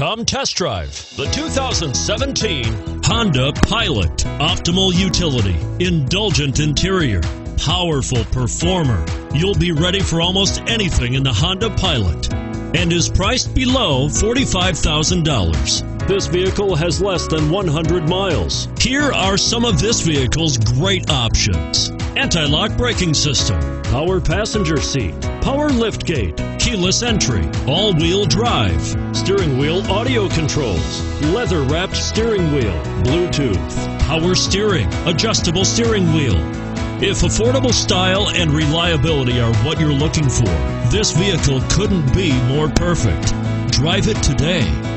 Come test drive the 2017 Honda Pilot. Optimal utility, indulgent interior, powerful performer. You'll be ready for almost anything in the Honda Pilot, and is priced below $45,000. This vehicle has less than 100 miles. Here are some of this vehicle's great options: anti-lock braking system, power passenger seat, power liftgate, keyless entry, all-wheel drive, steering wheel audio controls, leather-wrapped steering wheel, Bluetooth, power steering, adjustable steering wheel. If affordable style and reliability are what you're looking for, this vehicle couldn't be more perfect. Drive it today.